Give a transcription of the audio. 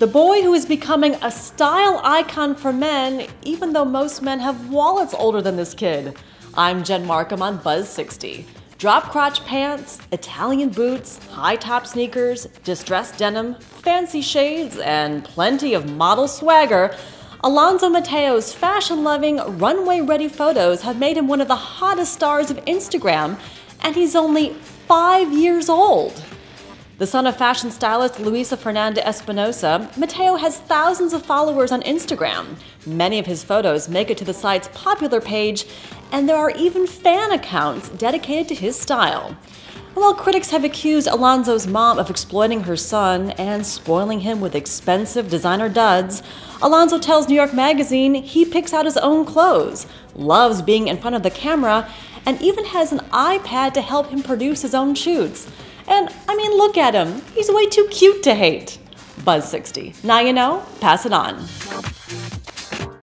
The boy who is becoming a style icon for men, even though most men have wallets older than this kid. I'm Jen Markham on Buzz60. Drop crotch pants, Italian boots, high top sneakers, distressed denim, fancy shades, and plenty of model swagger. Alonzo Mateo's fashion-loving, runway-ready photos have made him one of the hottest stars of Instagram, and he's only 5 years old. The son of fashion stylist Luisa Fernanda Espinosa, Mateo has thousands of followers on Instagram. Many of his photos make it to the site's popular page, and there are even fan accounts dedicated to his style. While critics have accused Alonzo's mom of exploiting her son and spoiling him with expensive designer duds, Alonzo tells New York Magazine he picks out his own clothes, loves being in front of the camera, and even has an iPad to help him produce his own shoots. And, I mean, look at him. He's way too cute to hate. Buzz60. Now you know. Pass it on.